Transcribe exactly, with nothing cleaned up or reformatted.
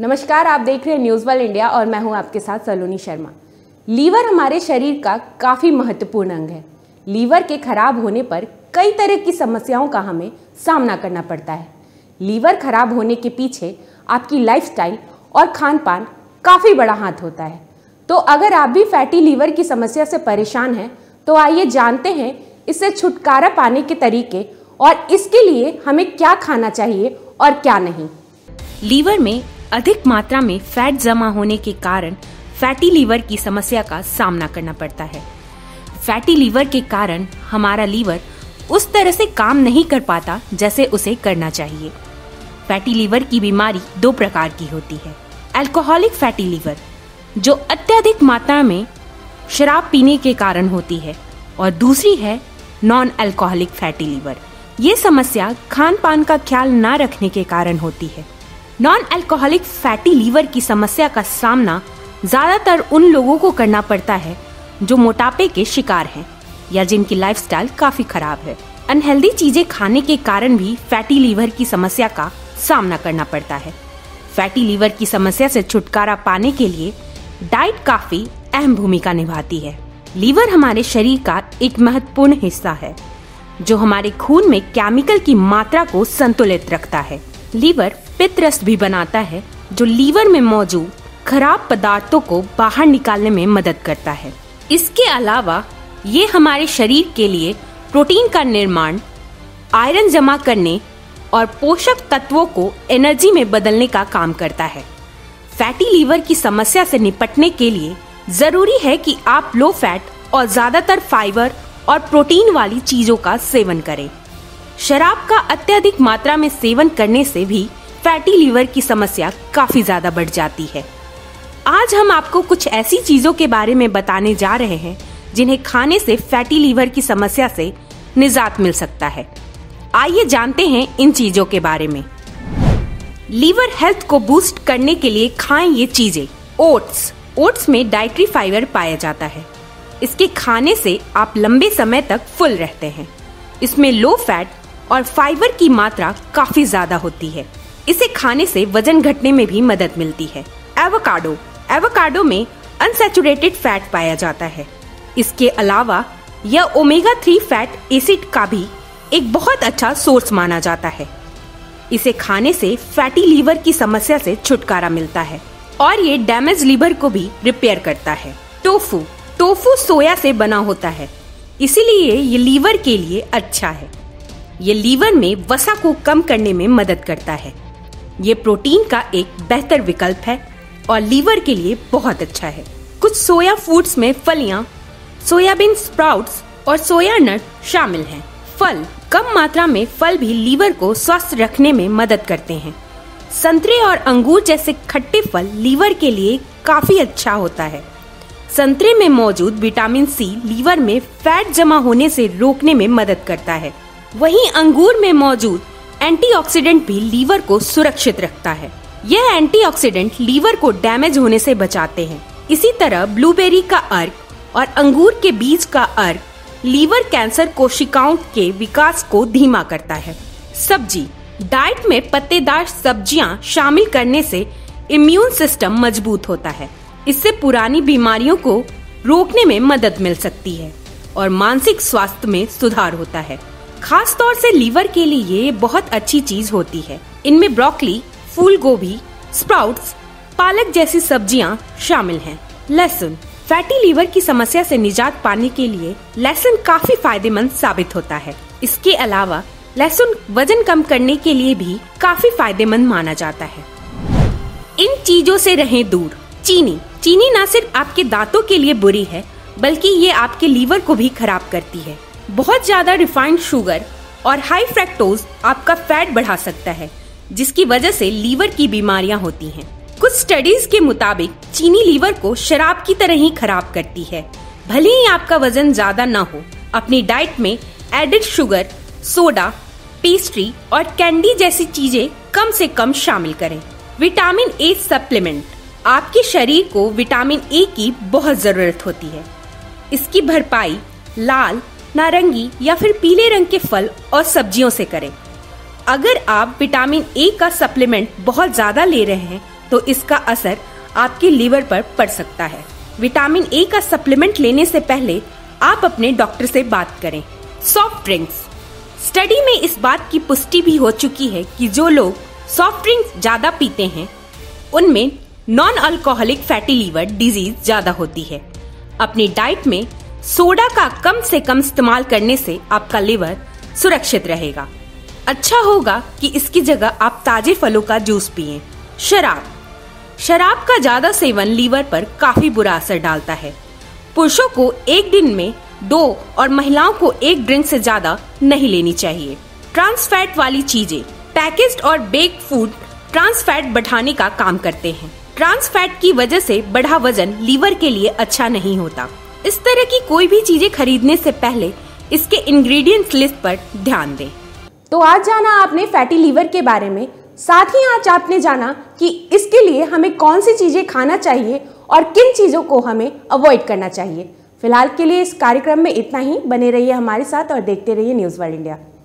नमस्कार, आप देख रहे हैं न्यूज़ वर्ल्ड इंडिया और मैं हूं आपके साथ सलोनी शर्मा। लीवर हमारे शरीर का काफ़ी महत्वपूर्ण अंग है। लीवर के खराब होने पर कई तरह की समस्याओं का हमें सामना करना पड़ता है। लीवर खराब होने के पीछे आपकी लाइफस्टाइल और खान पान काफ़ी बड़ा हाथ होता है। तो अगर आप भी फैटी लीवर की समस्या से परेशान हैं तो आइए जानते हैं इससे छुटकारा पाने के तरीके और इसके लिए हमें क्या खाना चाहिए और क्या नहीं। लीवर में अधिक मात्रा में फैट जमा होने के कारण फैटी लीवर की समस्या का सामना करना पड़ता है। फैटी लीवर के कारण हमारा लीवर उस तरह से काम नहीं कर पाता जैसे उसे करना चाहिए। फैटी लीवर की बीमारी दो प्रकार की होती है। अल्कोहलिक फैटी लीवर जो अत्यधिक मात्रा में शराब पीने के कारण होती है और दूसरी है नॉन अल्कोहलिक फैटी लीवर। ये समस्या खान पान का ख्याल ना रखने के कारण होती है। नॉन अल्कोहलिक फैटी लीवर की समस्या का सामना ज़्यादातर उन लोगों को करना पड़ता है जो मोटापे के शिकार हैं या जिनकी लाइफस्टाइल काफ़ी खराब है। अनहेल्दी चीज़ें खाने के कारण भी फैटी लीवर की समस्या का सामना करना पड़ता है। फैटी लीवर की समस्या से छुटकारा पाने के लिए डाइट काफ़ी अहम भूमिका निभाती है। लीवर हमारे शरीर का एक महत्वपूर्ण हिस्सा है जो हमारे खून में केमिकल की मात्रा को संतुलित रखता है। लीवर पित्त रस भी बनाता है जो लीवर में मौजूद खराब पदार्थों को बाहर निकालने में मदद करता है। इसके अलावा ये हमारे शरीर के लिए प्रोटीन का निर्माण, आयरन जमा करने और पोषक तत्वों को एनर्जी में बदलने का काम करता है। फैटी लीवर की समस्या से निपटने के लिए जरूरी है कि आप लो फैट और ज्यादातर फाइबर और प्रोटीन वाली चीजों का सेवन करें। शराब का अत्यधिक मात्रा में सेवन करने से भी फैटी लीवर की समस्या काफी ज्यादा बढ़ जाती है। आज हम आपको कुछ ऐसी चीजों के बारे में बताने जा रहे हैं जिन्हें खाने से फैटी लीवर की समस्या से निजात मिल सकता है। आइए जानते हैं इन चीजों के बारे में। लीवर हेल्थ को बूस्ट करने के लिए खाएं ये चीजें। ओट्स। ओट्स में डाइटरी फाइबर पाया जाता है। इसके खाने से आप लंबे समय तक फुल रहते हैं। इसमें लो फैट और फाइबर की मात्रा काफी ज्यादा होती है। इसे खाने से वजन घटने में भी मदद मिलती है। एवोकाडो। एवोकाडो में अनसैचुरेटेड फैट पाया जाता है। इसके अलावा यह ओमेगा थ्री फैट एसिड का भी एक बहुत अच्छा सोर्स माना जाता है। इसे खाने से फैटी लीवर की समस्या से छुटकारा मिलता है और ये डैमेज लीवर को भी रिपेयर करता है। टोफू। टोफू सोया से बना होता है, इसीलिए ये लीवर के लिए अच्छा है। ये लीवर में वसा को कम करने में मदद करता है। ये प्रोटीन का एक बेहतर विकल्प है और लीवर के लिए बहुत अच्छा है। कुछ सोया फूड्स में फलियां, सोयाबीन स्प्राउट्स और सोया नट शामिल हैं। फल। कम मात्रा में फल भी लीवर को स्वस्थ रखने में मदद करते हैं। संतरे और अंगूर जैसे खट्टे फल लीवर के लिए काफी अच्छा होता है। संतरे में मौजूद विटामिन सी लीवर में फैट जमा होने से रोकने में मदद करता है। वहीं अंगूर में मौजूद एंटीऑक्सीडेंट भी लीवर को सुरक्षित रखता है। यह एंटीऑक्सीडेंट लीवर को डैमेज होने से बचाते हैं। इसी तरह ब्लूबेरी का अर्क और अंगूर के बीज का अर्क लीवर कैंसर कोशिकाओं के विकास को धीमा करता है। सब्जी। डाइट में पत्तेदार सब्जियाँ शामिल करने से इम्यून सिस्टम मजबूत होता है। इससे पुरानी बीमारियों को रोकने में मदद मिल सकती है और मानसिक स्वास्थ्य में सुधार होता है। खास तौर से लीवर के लिए ये बहुत अच्छी चीज होती है। इनमें ब्रोकली, फूल गोभी, स्प्राउट्स, पालक जैसी सब्जियां शामिल हैं। लहसुन। फैटी लीवर की समस्या से निजात पाने के लिए लहसुन काफी फायदेमंद साबित होता है। इसके अलावा लहसुन वजन कम करने के लिए भी काफी फायदेमंद माना जाता है। इन चीजों से रहें दूर। चीनी। चीनी न सिर्फ आपके दांतों के लिए बुरी है बल्कि ये आपके लीवर को भी खराब करती है। बहुत ज्यादा रिफाइंड शुगर और हाई फ्रैक्टोज आपका फैट बढ़ा सकता है जिसकी वजह से लीवर की बीमारियां होती हैं। कुछ स्टडीज के मुताबिक चीनी लीवर को शराब की तरह ही खराब करती है। भले ही आपका वजन ज्यादा न हो, अपनी डाइट में एडेड शुगर, सोडा, पेस्ट्री और कैंडी जैसी चीजें कम से कम शामिल करें। Vitamin A supplement. आपके शरीर को विटामिन ए की बहुत जरूरत होती है। इसकी भरपाई लाल, नारंगी या फिर पीले रंग के फल और सब्जियों से करें। अगर आप विटामिन ए का सप्लीमेंट बहुत ज्यादा ले रहे हैं तो इसका असर आपके लीवर पर पड़ सकता है। विटामिन ए का सप्लीमेंट लेने से पहले आप अपने डॉक्टर से बात करें। Soft drinks. स्टडी में इस बात की पुष्टि भी हो चुकी है कि जो लोग सॉफ्ट ड्रिंक्स ज़्यादा पीते हैं उनमें non alcoholic fatty liver disease ज़्यादा होती है। अपनी डाइट में सोडा का कम से कम इस्तेमाल करने से आपका लीवर सुरक्षित रहेगा। अच्छा होगा कि इसकी जगह आप ताजे फलों का जूस पिएं। शराब। शराब का ज़्यादा सेवन लीवर पर काफ़ी बुरा असर डालता है। पुरुषों को एक दिन में दो और महिलाओं को एक ड्रिंक से ज़्यादा नहीं लेनी चाहिए। ट्रांस फैट वाली चीज़ें। पैकेज्ड और बेक्ड फूड ट्रांस फैट बढ़ाने का काम करते हैं। ट्रांस फैट की वजह से बढ़ा वजन लीवर के लिए अच्छा नहीं होता। इस तरह की कोई भी चीजें खरीदने से पहले इसके इंग्रेडिएंट्स लिस्ट पर ध्यान दें। तो आज जाना आपने फैटी लीवर के बारे में, साथ ही आज आपने जाना कि इसके लिए हमें कौन सी चीजें खाना चाहिए और किन चीजों को हमें अवॉइड करना चाहिए। फिलहाल के लिए इस कार्यक्रम में इतना ही। बने रहिए हमारे साथ और देखते रहिए न्यूज़ वर्ल्ड इंडिया।